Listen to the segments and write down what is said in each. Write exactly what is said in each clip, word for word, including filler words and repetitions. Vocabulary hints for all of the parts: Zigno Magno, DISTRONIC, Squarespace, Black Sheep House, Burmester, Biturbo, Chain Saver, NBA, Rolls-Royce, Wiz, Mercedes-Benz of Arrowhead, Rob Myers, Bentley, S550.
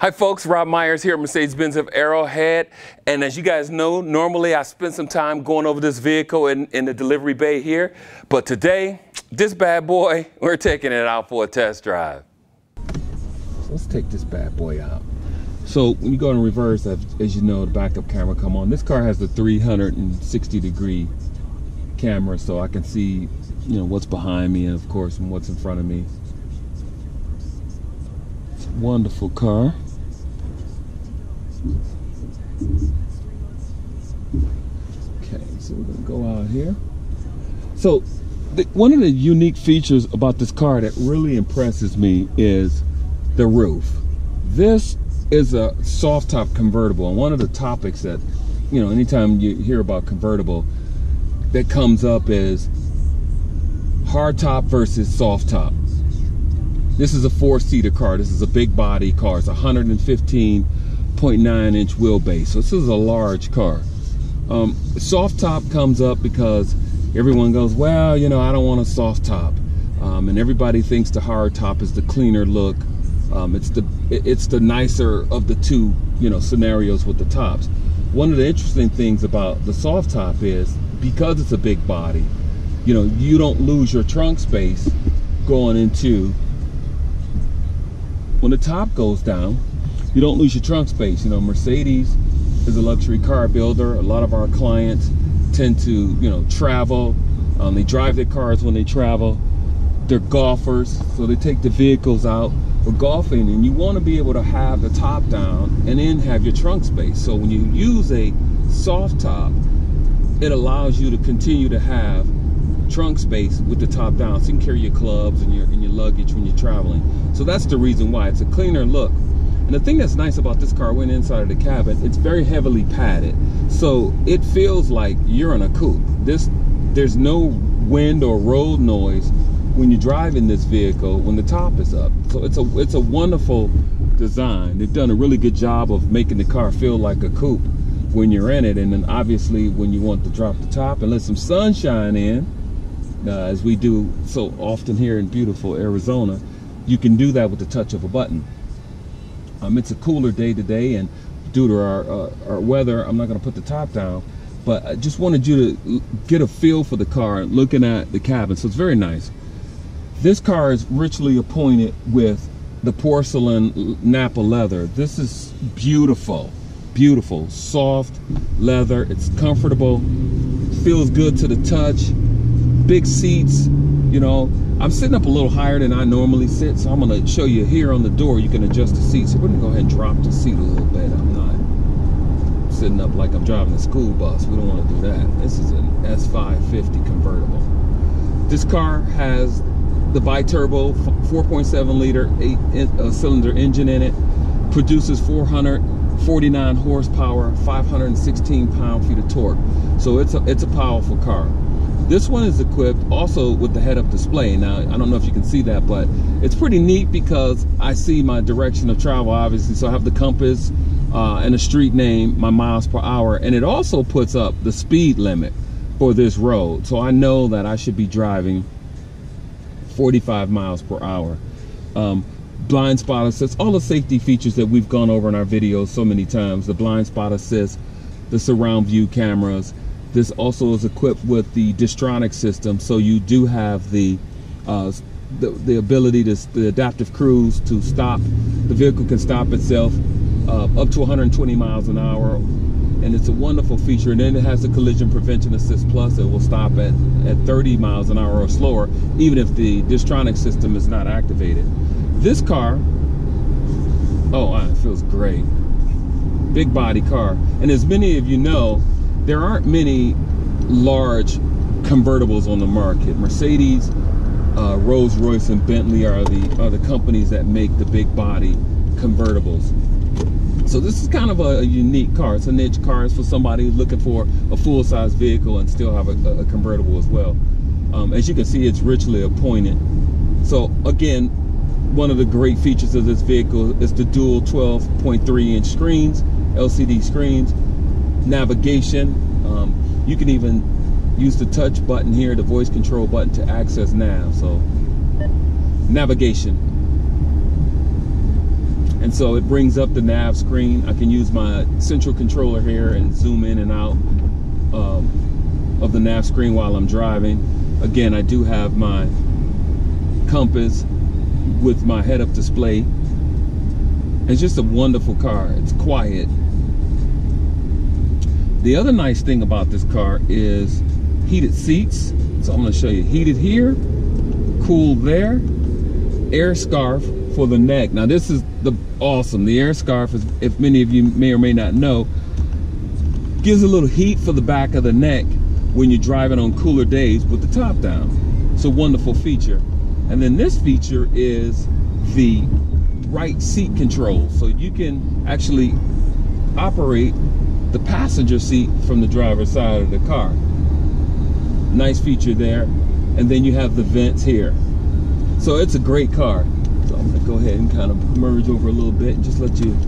Hi folks, Rob Myers here at Mercedes-Benz of Arrowhead, and as you guys know, normally I spend some time going over this vehicle in, in the delivery bay here, but today, this bad boy, we're taking it out for a test drive. Let's take this bad boy out. So when you go in reverse, as you know, the backup camera come on. This car has the three sixty degree camera, so I can see, you know, what's behind me and of course and what's in front of me. It's a wonderful car. Okay, so we're gonna go out here. So the, one of the unique features about this car that really impresses me is the roof. This is a soft top convertible, and one of the topics that, you know, anytime you hear about convertible that comes up is hard top versus soft top. This is a four-seater car. This is a big body car. It's one fifteen point nine inch wheelbase, so this is a large car. Um, soft top comes up because everyone goes, well, you know, I don't want a soft top, um, and everybody thinks the hard top is the cleaner look. Um, it's the it's the nicer of the two, you know, scenarios with the tops. One of the interesting things about the soft top is because it's a big body, you know, you don't lose your trunk space going into when the top goes down. You don't lose your trunk space. You know, Mercedes is a luxury car builder. A lot of our clients tend to, you know, travel. Um, they drive their cars when they travel. They're golfers, so they take the vehicles out for golfing, and you want to be able to have the top down and then have your trunk space. So when you use a soft top, it allows you to continue to have trunk space with the top down, so you can carry your clubs and your, and your luggage when you're traveling. So that's the reason why. It's a cleaner look. And the thing that's nice about this car, when inside of the cabin, it's very heavily padded, so it feels like you're in a coupe. This, there's no wind or road noise when you drive in this vehicle when the top is up. So it's a it's a wonderful design. They've done a really good job of making the car feel like a coupe when you're in it, and then obviously when you want to drop the top and let some sunshine in, uh, as we do so often here in beautiful Arizona, you can do that with the touch of a button. Um, it's a cooler day today, and due to our, uh, our weather, I'm not going to put the top down, but I just wanted you to get a feel for the car looking at the cabin. So it's very nice. This car is richly appointed with the porcelain Napa leather. This is beautiful, beautiful, soft leather. It's comfortable, feels good to the touch, big seats. You know, I'm sitting up a little higher than I normally sit, so I'm gonna show you here on the door, you can adjust the seat. So we're gonna go ahead and drop the seat a little bit. I'm not sitting up like I'm driving a school bus. We don't wanna do that. This is an S five fifty convertible. This car has the Biturbo four point seven liter eight cylinder engine in it, produces four hundred forty-nine horsepower, five hundred sixteen pound-feet of torque. So it's a, it's a powerful car. This one is equipped also with the head-up display. Now, I don't know if you can see that, but it's pretty neat because I see my direction of travel, obviously. So I have the compass uh, and a street name, my miles per hour, and it also puts up the speed limit for this road. So I know that I should be driving forty-five miles per hour. Um, blind spot assist, all the safety features that we've gone over in our videos so many times, the blind spot assist, the surround view cameras. This also is equipped with the DISTRONIC system, so you do have the, uh, the, the ability to the adaptive cruise to stop. The vehicle can stop itself uh, up to one hundred twenty miles an hour, and it's a wonderful feature. And then it has the collision prevention assist plus. It will stop at, at thirty miles an hour or slower, even if the DISTRONIC system is not activated. This car, oh, it feels great. Big body car, and as many of you know, there aren't many large convertibles on the market. Mercedes, uh, Rolls-Royce, and Bentley are the, are the companies that make the big body convertibles. So this is kind of a, a unique car. It's a niche car. It's for somebody who's looking for a full-size vehicle and still have a, a convertible as well. Um, as you can see, it's richly appointed. So again, one of the great features of this vehicle is the dual twelve point three inch screens, L C D screens. Navigation, um, you can even use the touch button here, the voice control button, to access nav. So navigation, and And so it brings up the nav screen. I can use my central controller here and zoom in and out um, of the nav screen while I'm driving. Again, I do have my compass with my head-up display. It's just a wonderful car. It's quiet. The other nice thing about this car is heated seats. So I'm going to show you. Heated here, cool there, air scarf for the neck. Now this is the awesome. The air scarf, is, if many of you may or may not know, gives a little heat for the back of the neck when you're driving on cooler days with the top down. It's a wonderful feature. And then this feature is the right seat control. So you can actually operate the passenger seat from the driver's side of the car. Nice feature there. And then you have the vents here. So it's a great car. So I'm gonna go ahead and kind of merge over a little bit and just let you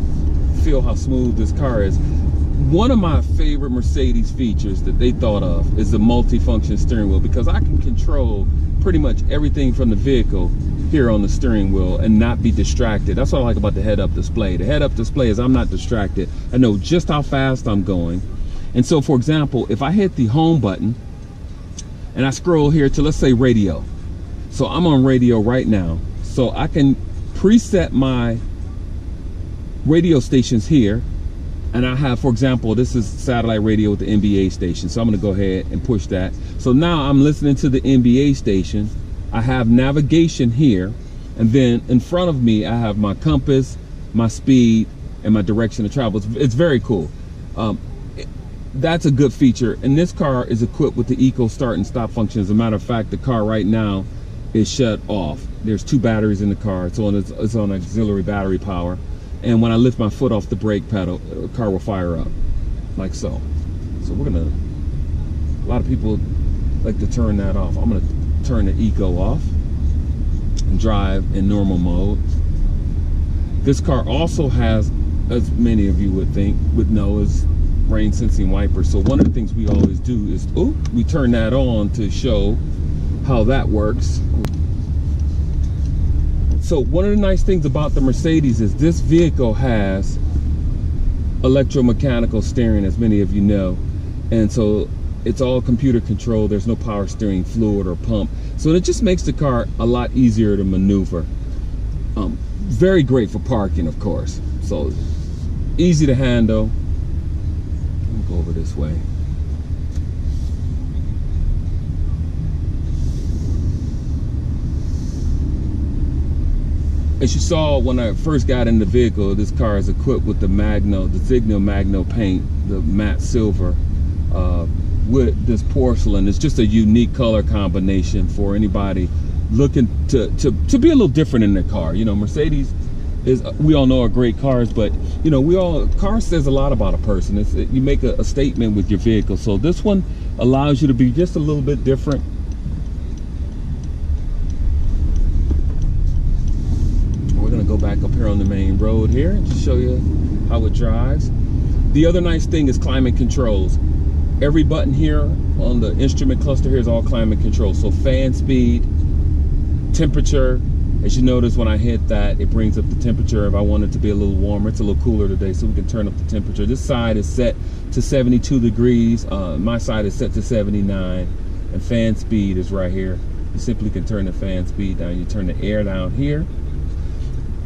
feel how smooth this car is. One of my favorite Mercedes features that they thought of is the multifunction steering wheel, because I can control pretty much everything from the vehicle here on the steering wheel and not be distracted. That's what I like about the head-up display. The head-up display is I'm not distracted. I know just how fast I'm going. And so, for example, if I hit the home button and I scroll here to, let's say, radio. So I'm on radio right now. So I can preset my radio stations here. And I have, for example, this is satellite radio with the N B A station. So I'm gonna go ahead and push that. So now I'm listening to the N B A station. I have navigation here. And then in front of me, I have my compass, my speed, and my direction of travel. It's, it's very cool. Um, it, that's a good feature. And this car is equipped with the eco start and stop function. As a matter of fact, the car right now is shut off. There's two batteries in the car. It's on, it's, it's on auxiliary battery power. And when I lift my foot off the brake pedal, the car will fire up, like so. So we're gonna, a lot of people like to turn that off. I'm gonna turn the eco off and drive in normal mode. This car also has, as many of you would think, would know, is rain sensing wipers. So one of the things we always do is, oh, we turn that on to show how that works. So one of the nice things about the Mercedes is this vehicle has electromechanical steering, as many of you know. And so it's all computer controlled. There's no power steering fluid or pump. So it just makes the car a lot easier to maneuver. Um, very great for parking, of course. So easy to handle. I'll go over this way. As you saw when I first got in the vehicle, this car is equipped with the Magno, the Zigno Magno paint, the matte silver, uh, with this porcelain. It's just a unique color combination for anybody looking to, to, to be a little different in their car. You know, Mercedes is, we all know, are great cars, but you know, we all, car says a lot about a person. It's, it, you make a, a statement with your vehicle. So this one allows you to be just a little bit different. Back up here on the main road here to show you how it drives. The other nice thing is climate controls. Every button here on the instrument cluster here is all climate control. So fan speed, temperature. As you notice, when I hit that, it brings up the temperature. If I want it to be a little warmer, it's a little cooler today, so we can turn up the temperature. This side is set to seventy-two degrees. Uh, my side is set to seventy-nine, and fan speed is right here. You simply can turn the fan speed down. You turn the air down here.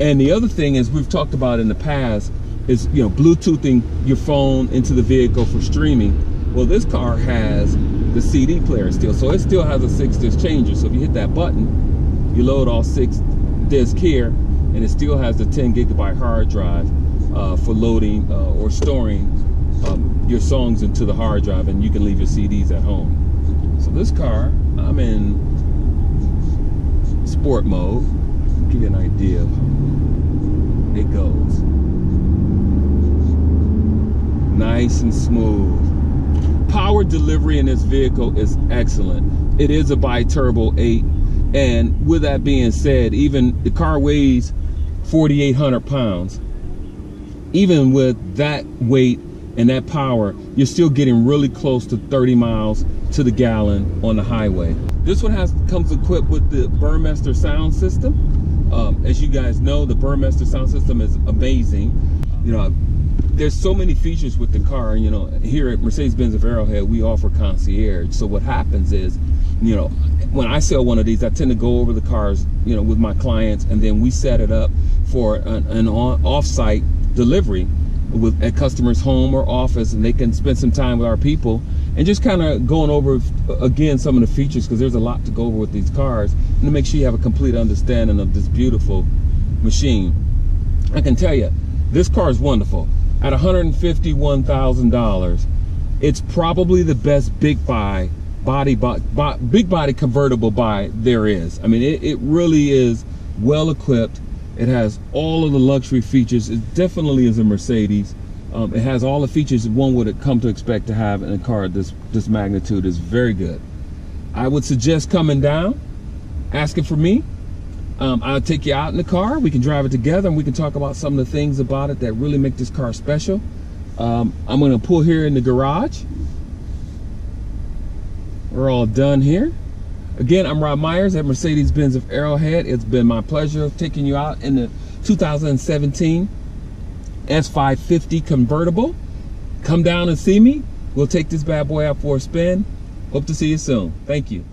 And the other thing, is we've talked about in the past, is, you know, Bluetoothing your phone into the vehicle for streaming. Well, this car has the C D player still, so it still has a six-disc changer. So if you hit that button, you load all six discs here, and it still has the ten gigabyte hard drive uh, for loading uh, or storing um, your songs into the hard drive, and you can leave your C Ds at home. So this car, I'm in sport mode. Give you an idea of how it goes. Nice and smooth. Power delivery in this vehicle is excellent. It is a Biturbo eight, and with that being said, even the car weighs forty-eight hundred pounds. Even with that weight and that power, you're still getting really close to thirty miles to the gallon on the highway. This one has comes equipped with the Burmester sound system. Um, as you guys know, the Burmester sound system is amazing. You know, there's so many features with the car. You know, here at Mercedes-Benz of Arrowhead, we offer concierge. So what happens is, you know, when I sell one of these, I tend to go over the cars, you know, with my clients, and then we set it up for an, an off-site delivery with a customer's home or office, and they can spend some time with our people and just kind of going over again some of the features, because there's a lot to go over with these cars, and to make sure you have a complete understanding of this beautiful machine. I can tell you, this car is wonderful. At one hundred fifty-one thousand dollars, it's probably the best big buy, body, bo bo big body convertible buy there is. I mean, it, it really is well equipped. It has all of the luxury features. It definitely is a Mercedes. Um, it has all the features one would come to expect to have in a car this this magnitude. Is very good. I would suggest coming down, asking for me. Um, I'll take you out in the car. We can drive it together, and we can talk about some of the things about it that really make this car special. Um, I'm gonna pull here in the garage. We're all done here. Again, I'm Rob Myers at Mercedes-Benz of Arrowhead. It's been my pleasure taking you out in the two thousand seventeen S five fifty convertible. Come down and see me. We'll take this bad boy out for a spin. Hope to see you soon. Thank you.